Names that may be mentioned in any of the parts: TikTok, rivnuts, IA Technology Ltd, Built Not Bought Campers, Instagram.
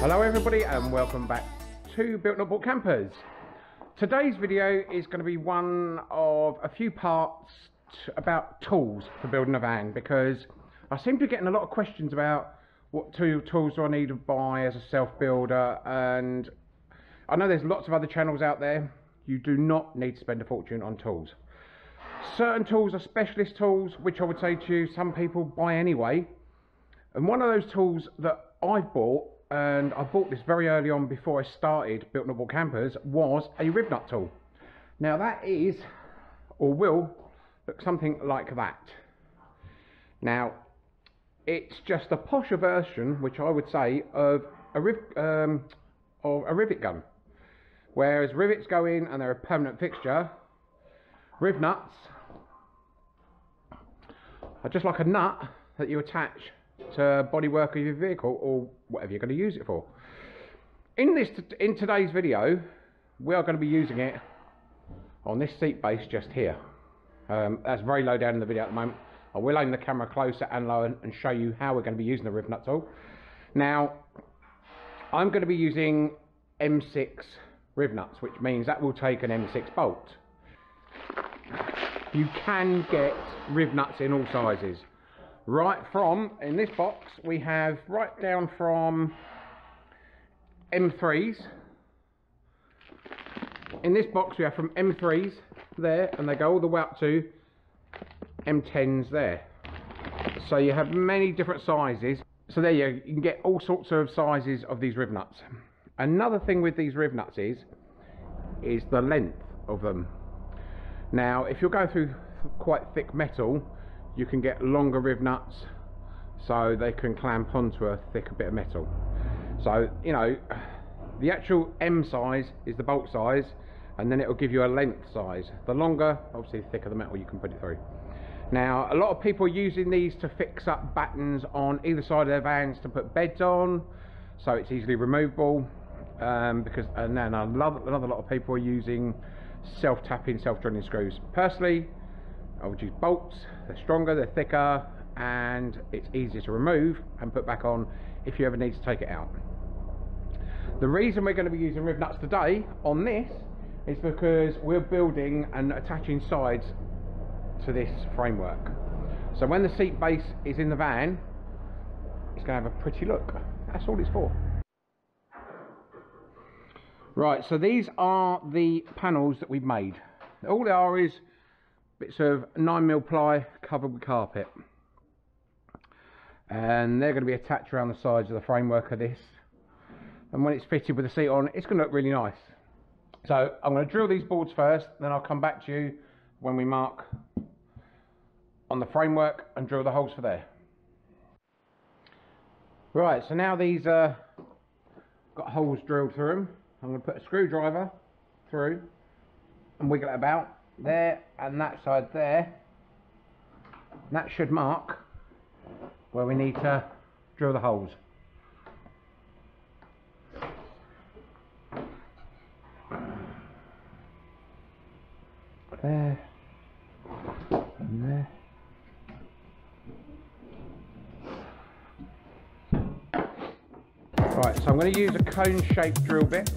Hello everybody and welcome back to Built Not Bought Campers. Today's video is going to be one of a few parts about tools for building a van, because I seem to be getting a lot of questions about what tools do I need to buy as a self-builder, and I know there's lots of other channels out there. You do not need to spend a fortune on tools. Certain tools are specialist tools, which I would say to you some people buy anyway, and one of those tools that I've bought, and I bought this very early on before I started Built Not Bought Campers, was a rivnut tool. Now that is, or will look something like that. Now it's just a posher version, which I would say, of a rivet gun. Whereas rivets go in and they're a permanent fixture, rivnuts are just like a nut that you attach to bodywork of your vehicle or whatever you're going to use it for. In today's video, we are going to be using it on this seat base just here. That's very low down in the video at the moment. I will aim the camera closer and lower and show you how we're going to be using the rivnut tool. Now, I'm going to be using M6 rivnuts, which means that will take an M6 bolt. You can get rivnuts in all sizes. Right from, in this box, we have right down from M3s. In this box we have from M3s there, and they go all the way up to M10s there. So you have many different sizes. So there you go, you can get all sorts of sizes of these rivnuts. Another thing with these rivnuts is the length of them. Now if you're going through quite thick metal, you can get longer rivnuts so they can clamp onto a thicker bit of metal. So, you know, the actual M size is the bolt size, and then it will give you a length size. The longer, obviously, the thicker the metal you can put it through. Now, a lot of people are using these to fix up battens on either side of their vans to put beds on, so it's easily removable. And then another lot of people are using self-tapping, self-drilling screws. Personally, I would use bolts. They're stronger, they're thicker, and it's easier to remove and put back on if you ever need to take it out. The reason we're going to be using rivnuts today on this is because we're building and attaching sides to this framework. So when the seat base is in the van, it's going to have a pretty look. That's all it's for. Right, so these are the panels that we've made. All they are is bits of 9mm ply covered with carpet, and they're going to be attached around the sides of the framework of this, and when it's fitted with the seat on, it's going to look really nice. So I'm going to drill these boards first, then I'll come back to you when we mark on the framework and drill the holes for there. Right, so now these got holes drilled through them. I'm going to put a screwdriver through and wiggle it about there and that side there, and that should mark where we need to drill the holes. There and there. Right, so I'm going to use a cone-shaped drill bit.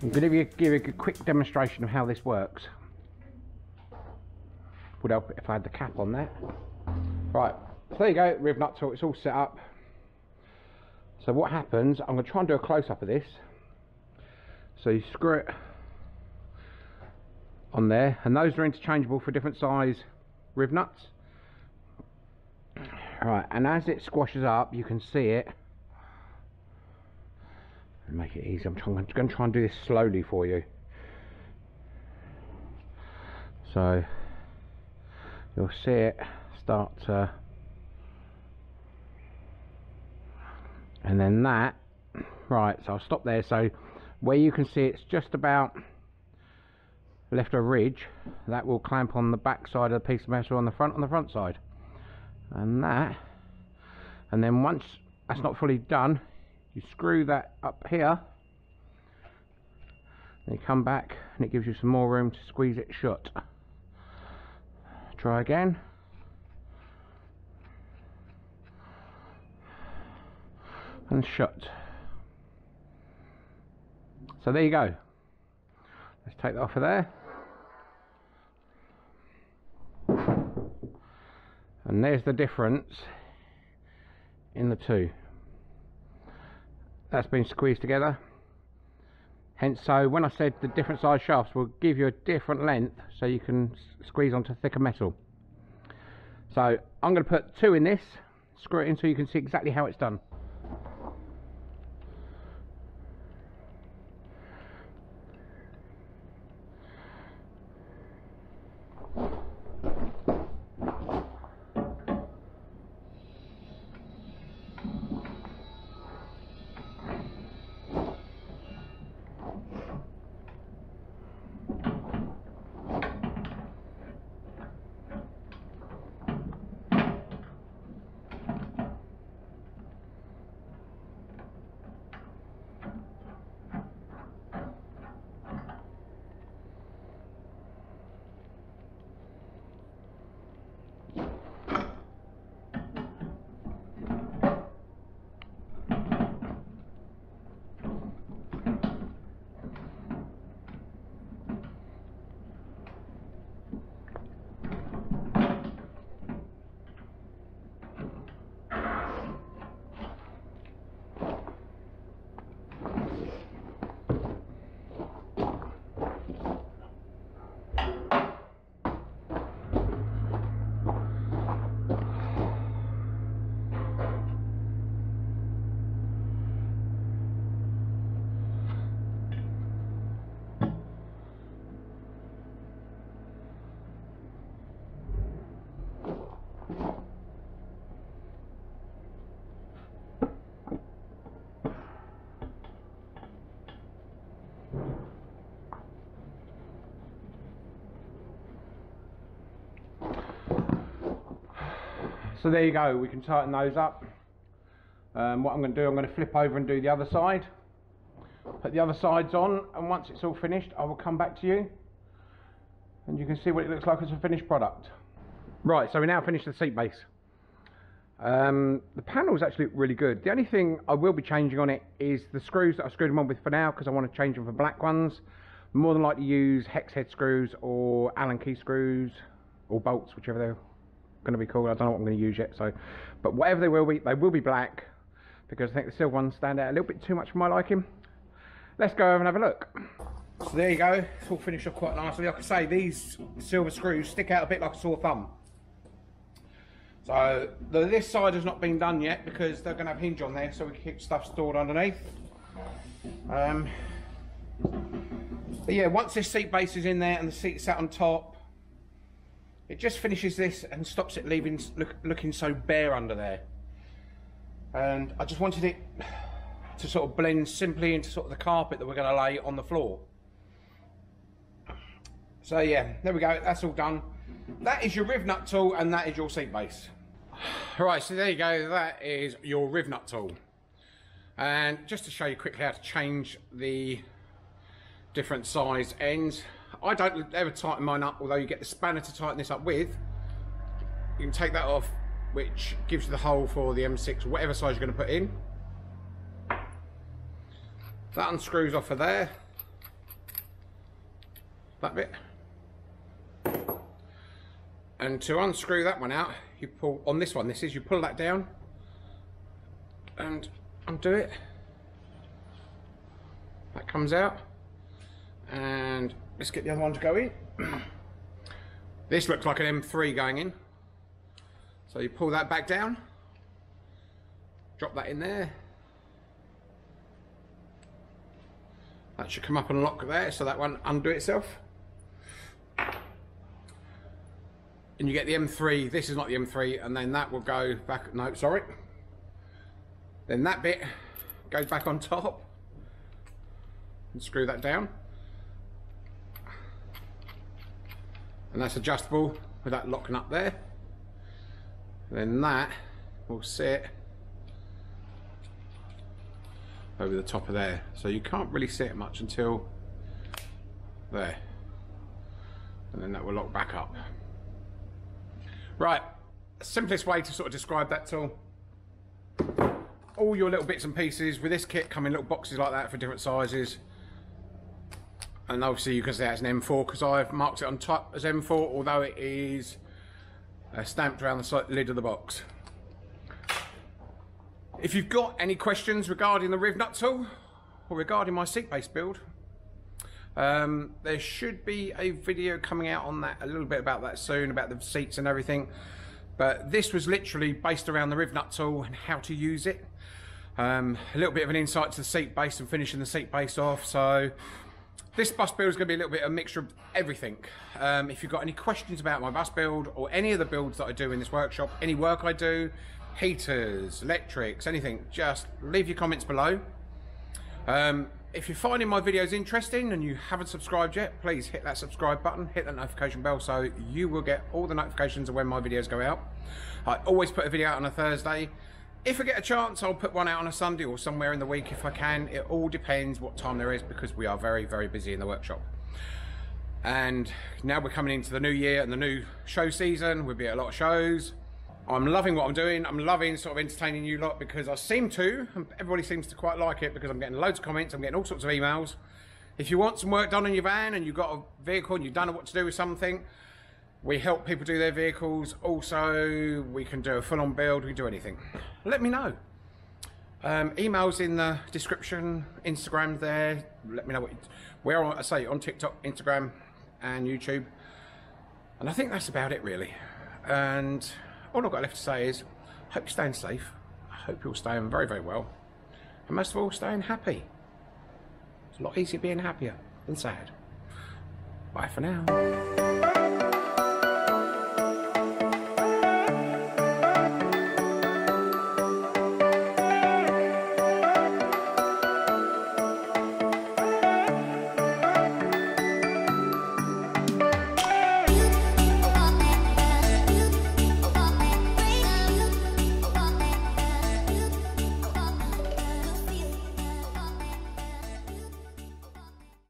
I'm going to give you a quick demonstration of how this works. Would help if I had the cap on there. Right, so there you go, rivnuts, so it's all set up. So what happens, I'm going to try and do a close-up of this. So you screw it on there, and those are interchangeable for different size rivnuts. Right, and as it squashes up, you can see it. Make it easy, I'm going to try and do this slowly for you. So you'll see it start to, and then that. Right, so I'll stop there. So where you can see it's just about left a ridge, that will clamp on the back side of the piece of metal on the front side, and that. And then once that's not fully done, you screw that up here, then you come back and it gives you some more room to squeeze it shut. Try again. And shut. So there you go. Let's take that off of there. And there's the difference in the two. That's been squeezed together, hence so when I said the different size shafts will give you a different length so you can squeeze onto thicker metal. So I'm going to put two in this, screw it in so you can see exactly how it's done. So there you go, we can tighten those up. What I'm going to do, I'm going to flip over and do the other side. Put the other sides on, and once it's all finished, I will come back to you. And you can see what it looks like as a finished product. Right, so we now finish the seat base. The panels actually look really good. The only thing I will be changing on it is the screws that I screwed them on with for now, because I want to change them for black ones. I'm more than likely use hex head screws or Allen key screws or bolts, whichever they're going to be called. I don't know what I'm going to use yet, so, but whatever they will be black, because I think the silver ones stand out a little bit too much for my liking. Let's go over and have a look. So there you go, it's all finished up quite nicely. Like I say, these silver screws stick out a bit like a sore thumb. So this side has not been done yet because they're going to have hinge on there so we can keep stuff stored underneath. But yeah, once this seat base is in there and the seat's sat on top, it just finishes this and stops it looking so bare under there. And I just wanted it to sort of blend simply into sort of the carpet that we're going to lay on the floor. So yeah, there we go, that's all done. That is your rivnut tool and that is your seat base. Right, so there you go, that is your rivnut tool. And just to show you quickly how to change the different size ends, I don't ever tighten mine up, although you get the spanner to tighten this up with. You can take that off, which gives you the hole for the M6, whatever size you're going to put in. That unscrews off of there. that bit. And to unscrew that one out, you pull on this one, you pull that down and undo it. That comes out. And let's get the other one to go in. This looks like an M3 going in. So you pull that back down, drop that in there. That should come up and lock there, so that one undo itself. And you get the M3, this is not the M3, and then that will go back, no, sorry. Then that bit goes back on top and screw that down. And that's adjustable with that locking up there. And then that will sit over the top of there. So you can't really see it much until there. And then that will lock back up. Right, simplest way to sort of describe that tool. All your little bits and pieces with this kit come in little boxes like that for different sizes. And obviously you can see that's an M4 because I've marked it on top as M4, although it is stamped around the lid of the box. If you've got any questions regarding the rivnut tool or regarding my seat base build, there should be a video coming out on that, a little bit about that soon, about the seats and everything. But this was literally based around the rivnut tool and how to use it. A little bit of an insight to the seat base and finishing the seat base off. So this bus build is going to be a little bit of a mixture of everything. If you've got any questions about my bus build or any of the builds that I do in this workshop, any work I do, heaters, electrics, anything, just leave your comments below. If you're finding my videos interesting and you haven't subscribed yet, please hit that subscribe button, hit that notification bell so you will get all the notifications of when my videos go out. I always put a video out on a Thursday. If I get a chance, I'll put one out on a Sunday or somewhere in the week if I can. It all depends what time there is because we are very, very busy in the workshop. And now we're coming into the new year and the new show season. We'll be at a lot of shows. I'm loving what I'm doing. I'm loving sort of entertaining you lot because I seem to, and everybody seems to quite like it because I'm getting loads of comments, I'm getting all sorts of emails. If you want some work done on your van and you've got a vehicle and you don't know what to do with something, we help people do their vehicles. Also, we can do a full-on build, we can do anything. Let me know. Emails in the description, Instagram there. Let me know what we're on, I say, on TikTok, Instagram, and YouTube. And I think that's about it, really. And all I've got left to say is, I hope you're staying safe, I hope you're staying very, very well, and most of all, staying happy. It's a lot easier being happier than sad. Bye for now.